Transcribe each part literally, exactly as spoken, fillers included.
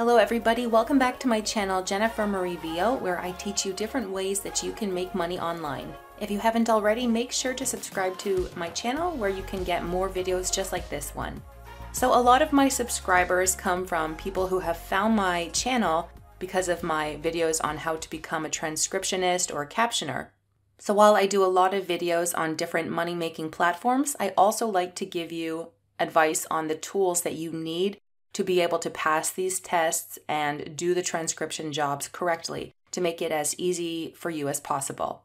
Hello everybody, welcome back to my channel Jennifer Marie Vio, where I teach you different ways that you can make money online. If you haven't already, make sure to subscribe to my channel where you can get more videos just like this one. So a lot of my subscribers come from people who have found my channel because of my videos on how to become a transcriptionist or a captioner. So while I do a lot of videos on different money-making platforms, I also like to give you advice on the tools that you need to be able to pass these tests and do the transcription jobs correctly to make it as easy for you as possible.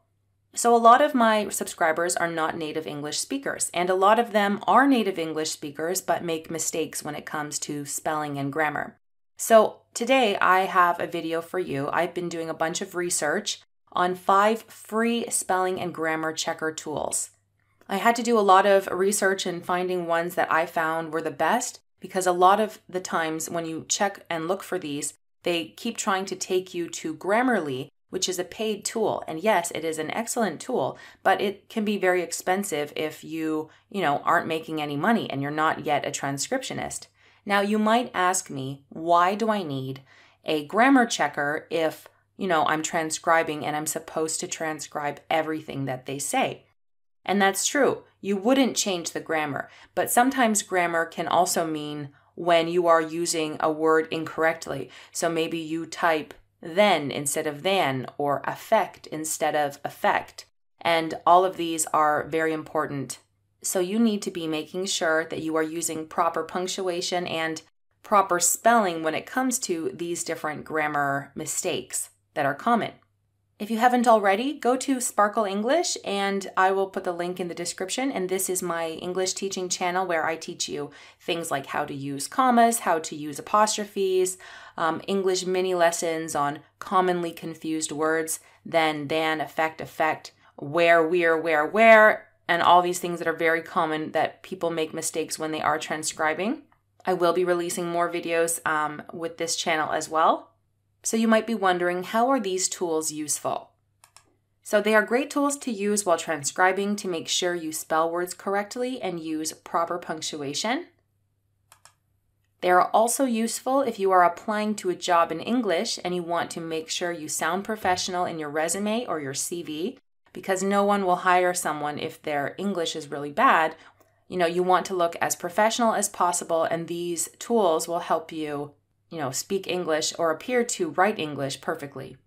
So a lot of my subscribers are not native English speakers, and a lot of them are native English speakers but make mistakes when it comes to spelling and grammar. So today I have a video for you. I've been doing a bunch of research on five free spelling and grammar checker tools. I had to do a lot of research and finding ones that I found were the best, because a lot of the times when you check and look for these, they keep trying to take you to Grammarly, which is a paid tool. And yes, it is an excellent tool, but it can be very expensive if you, you know, aren't making any money and you're not yet a transcriptionist. Now, you might ask me, why do I need a grammar checker if, you know, I'm transcribing and I'm supposed to transcribe everything that they say? And that's true. You wouldn't change the grammar, but sometimes grammar can also mean when you are using a word incorrectly. So maybe you type then instead of than, or affect instead of effect. And all of these are very important. So you need to be making sure that you are using proper punctuation and proper spelling when it comes to these different grammar mistakes that are common. If you haven't already, go to Sparkle English, and I will put the link in the description. And this is my English teaching channel where I teach you things like how to use commas, how to use apostrophes, um, English mini lessons on commonly confused words, then, than, affect, effect, where, we're, where, where, and all these things that are very common that people make mistakes when they are transcribing. I will be releasing more videos um, with this channel as well. So you might be wondering, how are these tools useful? So they are great tools to use while transcribing to make sure you spell words correctly and use proper punctuation. They are also useful if you are applying to a job in English and you want to make sure you sound professional in your resume or your C V, because no one will hire someone if their English is really bad. You know, you want to look as professional as possible, and these tools will help you you know, speak English or appear to write English perfectly.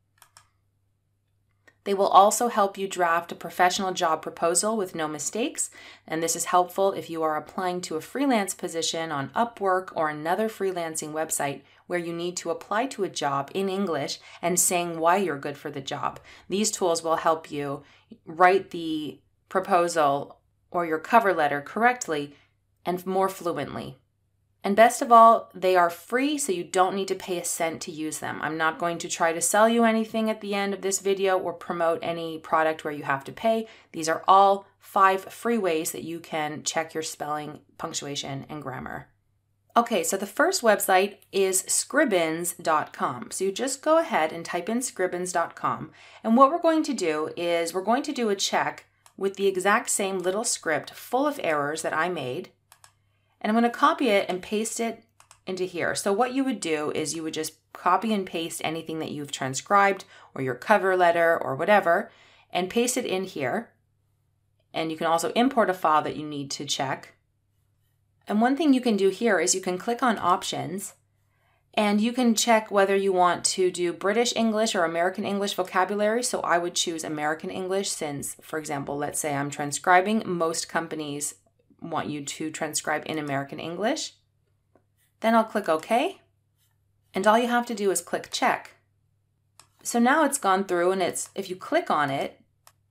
They will also help you draft a professional job proposal with no mistakes, and this is helpful if you are applying to a freelance position on Upwork or another freelancing website where you need to apply to a job in English and saying why you're good for the job. These tools will help you write the proposal or your cover letter correctly and more fluently. And best of all, they are free, so you don't need to pay a cent to use them. I'm not going to try to sell you anything at the end of this video or promote any product where you have to pay. These are all five free ways that you can check your spelling, punctuation, and grammar. Okay, so the first website is Scribens dot com. So you just go ahead and type in Scribens dot com. And what we're going to do is we're going to do a check with the exact same little script full of errors that I made. And I'm going to copy it and paste it into here. So what you would do is you would just copy and paste anything that you've transcribed or your cover letter or whatever and paste it in here. And you can also import a file that you need to check. And one thing you can do here is you can click on options and you can check whether you want to do British English or American English vocabulary. So I would choose American English since, for example, let's say I'm transcribing, most companies want you to transcribe in American English. Then I'll click OK, and all you have to do is click check. So now it's gone through, and it's if you click on it,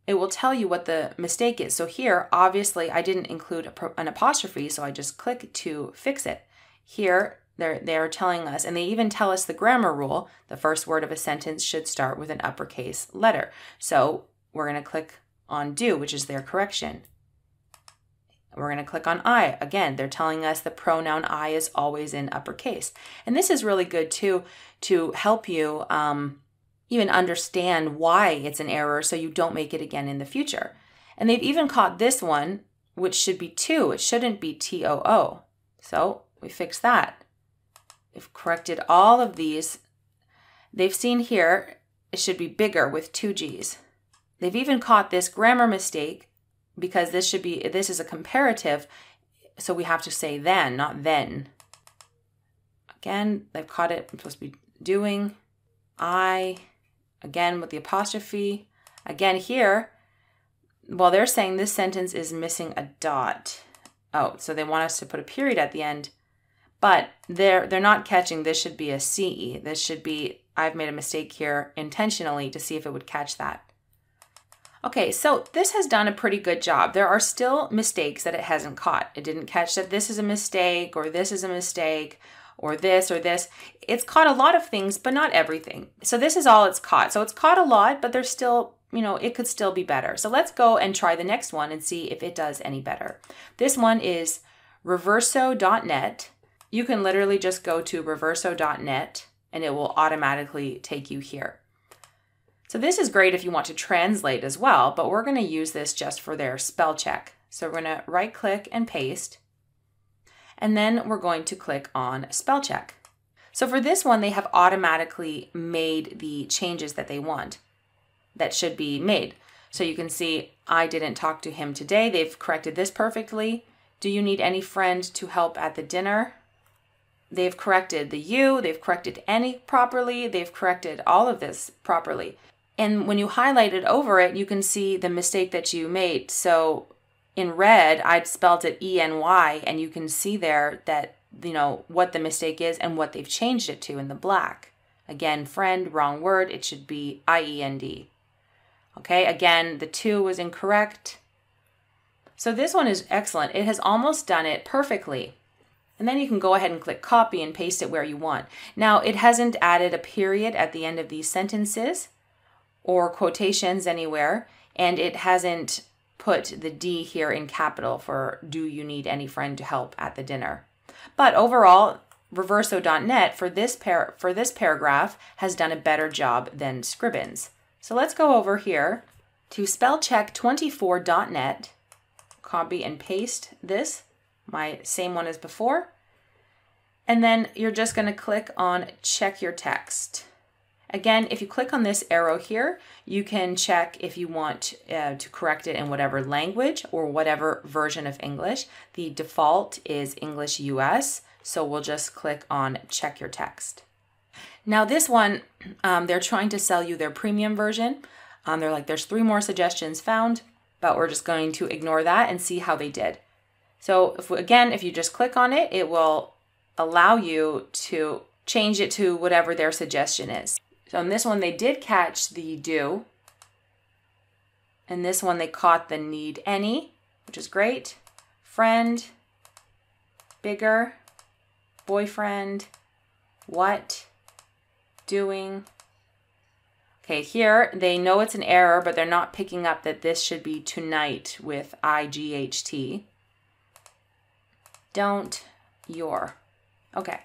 it will tell you what the mistake is. So here, obviously, I didn't include an apostrophe, so I just click to fix it. Here, they're, they're telling us, and they even tell us the grammar rule, the first word of a sentence should start with an uppercase letter. So we're going to click on do, which is their correction. We're going to click on I. Again, they're telling us the pronoun I is always in uppercase. And this is really good too to help you um, even understand why it's an error so you don't make it again in the future. And they've even caught this one, which should be two. It shouldn't be T O O. So we fix that. They've corrected all of these. They've seen here, it should be bigger with two G's. They've even caught this grammar mistake because this should be, this is a comparative, so we have to say then, not then. Again, they've caught it, I'm supposed to be doing. I, again with the apostrophe. Again here, well, they're saying this sentence is missing a dot. Oh, so they want us to put a period at the end, but they're, they're not catching this should be a C E. This should be, I've made a mistake here intentionally to see if it would catch that. Okay, so this has done a pretty good job. There are still mistakes that it hasn't caught. It didn't catch that this is a mistake, or this is a mistake, or this, or this. It's caught a lot of things, but not everything. So this is all it's caught. So it's caught a lot, but there's still, you know, it could still be better. So let's go and try the next one and see if it does any better. This one is Reverso dot net. You can literally just go to Reverso dot net and it will automatically take you here. So this is great if you want to translate as well, but we're going to use this just for their spell check. So we're going to right click and paste, and then we're going to click on spell check. So for this one, they have automatically made the changes that they want that should be made. So you can see, I didn't talk to him today. They've corrected this perfectly. Do you need any friend to help at the dinner? They've corrected the you, they've corrected any properly, they've corrected all of this properly. And when you highlight it over it, you can see the mistake that you made. So in red, I'd spelled it E N Y, and you can see there that, you know, what the mistake is and what they've changed it to in the black. Again, friend, wrong word, it should be I E N D. Okay, again, the two was incorrect. So this one is excellent. It has almost done it perfectly. And then you can go ahead and click copy and paste it where you want. Now, it hasn't added a period at the end of these sentences or quotations anywhere, and it hasn't put the D here in capital for do you need any friend to help at the dinner. But overall, Reverso dot net for this par for this paragraph has done a better job than Scribens. So let's go over here to spell check twenty-four dot net, copy and paste this, my same one as before, and then you're just going to click on check your text. Again, if you click on this arrow here, you can check if you want uh, to correct it in whatever language or whatever version of English. The default is English U S, so we'll just click on check your text. Now this one, um, they're trying to sell you their premium version. Um, they're like, there's three more suggestions found, but we're just going to ignore that and see how they did. So if, again, if you just click on it, it will allow you to change it to whatever their suggestion is. So in this one, they did catch the do. And this one, they caught the need any, which is great. Friend, bigger, boyfriend, what, doing. Okay, here, they know it's an error, but they're not picking up that this should be tonight with I G H T. Don't, your. Okay.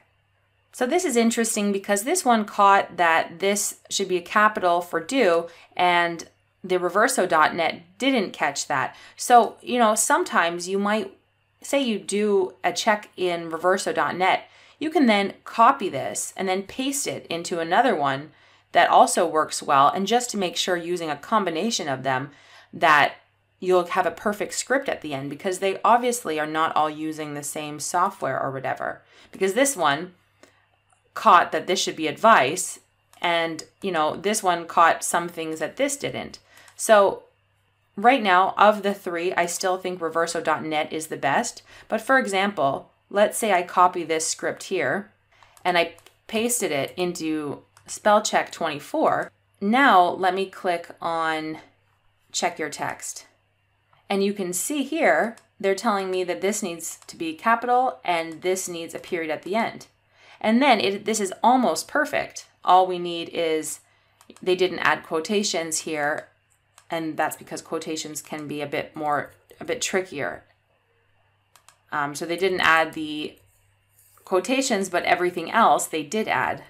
So this is interesting because this one caught that this should be a capital for do, and the Reverso dot net didn't catch that. So, you know, sometimes you might say you do a check in Reverso dot net. You can then copy this and then paste it into another one that also works well. And just to make sure, using a combination of them, that you'll have a perfect script at the end, because they obviously are not all using the same software or whatever, because this one caught that this should be advice, and you know, this one caught some things that this didn't. So right now, of the three, I still think Reverso dot net is the best. But for example, let's say I copy this script here and I pasted it into spell check twenty-four. Now let me click on check your text, and you can see here they're telling me that this needs to be capital and this needs a period at the end. And then it, this is almost perfect. All we need is, they didn't add quotations here, and that's because quotations can be a bit more, a bit trickier. Um, so they didn't add the quotations, but everything else they did add.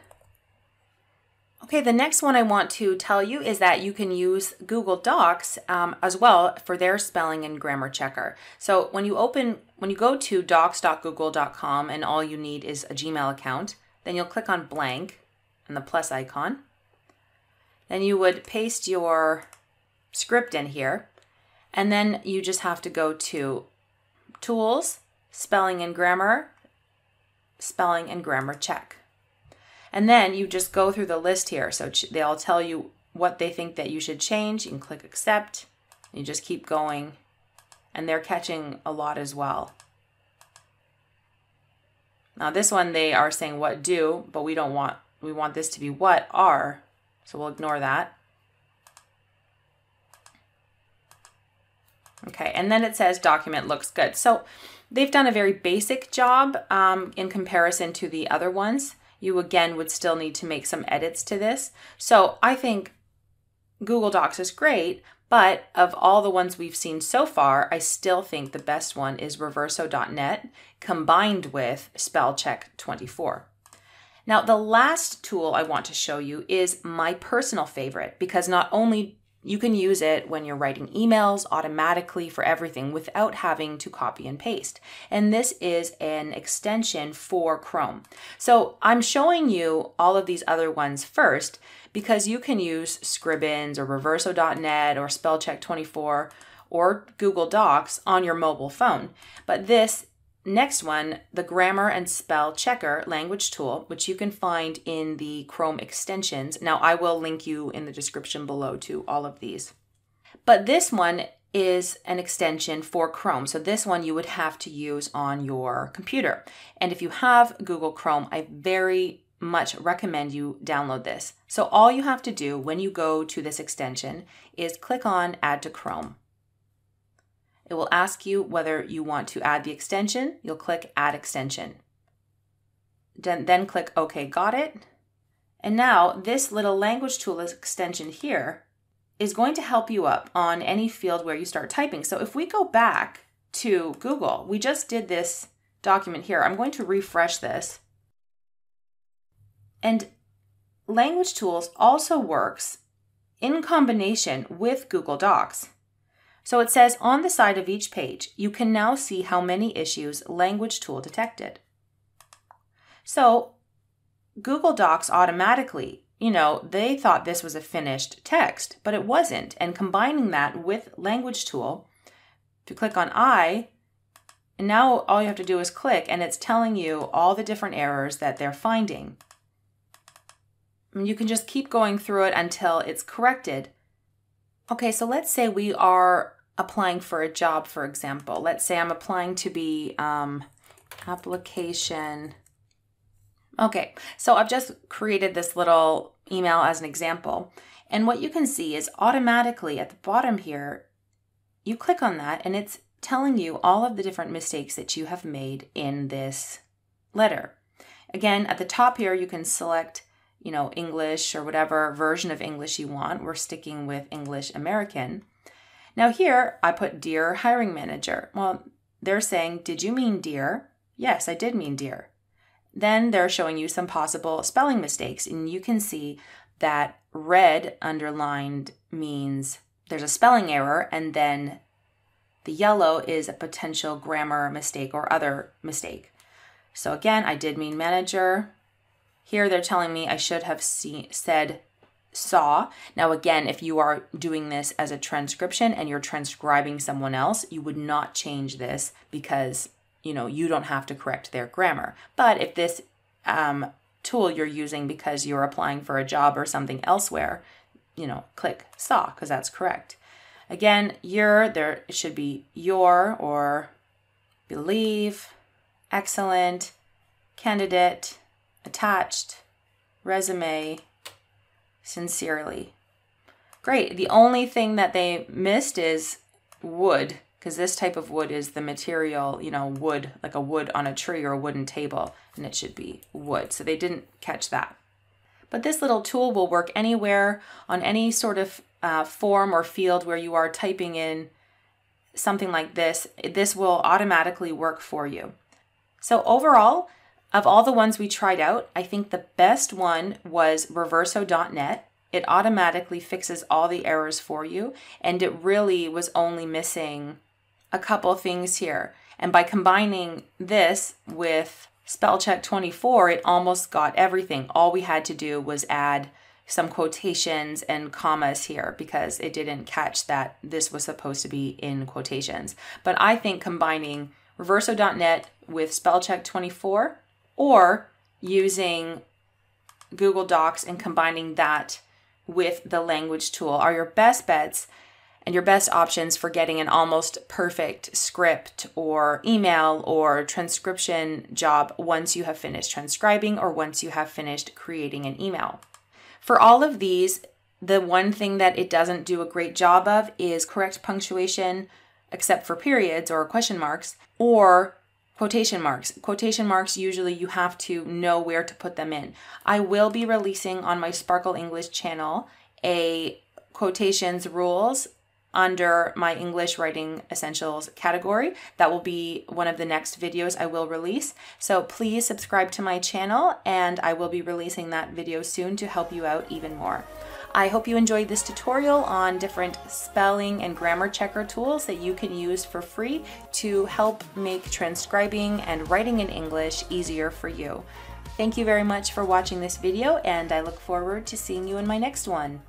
Okay, the next one I want to tell you is that you can use Google Docs um, as well for their spelling and grammar checker. So when you open, when you go to docs dot google dot com, and all you need is a Gmail account, Then you'll click on blank and the plus icon. Then you would paste your script in here. And then you just have to go to Tools, Spelling and Grammar, Spelling and Grammar Check. And then you just go through the list here. So they'll tell you what they think that you should change. You can click Accept. You just keep going. And they're catching a lot as well. Now this one, they are saying what do, but we don't want, we want this to be what are. So we'll ignore that. Okay, and then it says document looks good. So they've done a very basic job um, in comparison to the other ones. You again would still need to make some edits to this. So I think Google Docs is great, but of all the ones we've seen so far, I still think the best one is Reverso dot net combined with spell check twenty-four. Now the last tool I want to show you is my personal favorite, because not only you can use it when you're writing emails automatically for everything without having to copy and paste. And this is an extension for Chrome. So I'm showing you all of these other ones first because you can use Scribens or Reverso dot net or spell check twenty-four or Google Docs on your mobile phone. But this next one, the Grammar and Spell Checker Language Tool, which you can find in the Chrome extensions. Now, I will link you in the description below to all of these. But this one is an extension for Chrome. So this one you would have to use on your computer. And if you have Google Chrome, I very much recommend you download this. So all you have to do when you go to this extension is click on Add to Chrome. It will ask you whether you want to add the extension. You'll click Add Extension. Then, then click OK, got it. And now this little language tool extension here is going to help you up on any field where you start typing. So if we go back to Google, we just did this document here. I'm going to refresh this. And Language Tools also works in combination with Google Docs. So it says on the side of each page, you can now see how many issues Language Tool detected. So Google Docs automatically, you know, they thought this was a finished text, but it wasn't. And combining that with Language Tool, if you click on I, and now all you have to do is click and it's telling you all the different errors that they're finding. And you can just keep going through it until it's corrected. Okay, so let's say we are applying for a job, for example. Let's say I'm applying to be um, application. Okay, so I've just created this little email as an example. And what you can see is automatically at the bottom here, you click on that and it's telling you all of the different mistakes that you have made in this letter. Again, at the top here, you can select you know, English or whatever version of English you want. We're sticking with English American. Now here, I put dear hiring manager. Well, they're saying, did you mean dear? Yes, I did mean dear. Then they're showing you some possible spelling mistakes, and you can see that red underlined means there's a spelling error, and then the yellow is a potential grammar mistake or other mistake. So again, I did mean manager. Here they're telling me I should have seen, said saw. Now again, if you are doing this as a transcription and you're transcribing someone else, you would not change this because you know you don't have to correct their grammar. But if this um, tool you're using because you're applying for a job or something elsewhere, you know, click saw because that's correct. Again, your, there it should be your or believe, excellent, candidate, attached, resume, sincerely. Great. The only thing that they missed is wood, because this type of wood is the material, you know, wood, like a wood on a tree or a wooden table, and it should be wood. So they didn't catch that. But this little tool will work anywhere on any sort of uh, form or field where you are typing in something like this. This will automatically work for you. So overall, of all the ones we tried out, I think the best one was Reverso dot net. It automatically fixes all the errors for you, and it really was only missing a couple things here. And by combining this with Spellcheck twenty-four, it almost got everything. All we had to do was add some quotations and commas here because it didn't catch that this was supposed to be in quotations. But I think combining Reverso dot net with Spellcheck twenty-four or using Google Docs and combining that with the language tool are your best bets and your best options for getting an almost perfect script or email or transcription job once you have finished transcribing or once you have finished creating an email. For all of these, the one thing that it doesn't do a great job of is correct punctuation, except for periods or question marks, or quotation marks. Quotation marks, usually you have to know where to put them in. I will be releasing on my Sparkle English channel a quotations rules under my English Writing Essentials category. That will be one of the next videos I will release. So please subscribe to my channel and I will be releasing that video soon to help you out even more. I hope you enjoyed this tutorial on different spelling and grammar checker tools that you can use for free to help make transcribing and writing in English easier for you. Thank you very much for watching this video and I look forward to seeing you in my next one.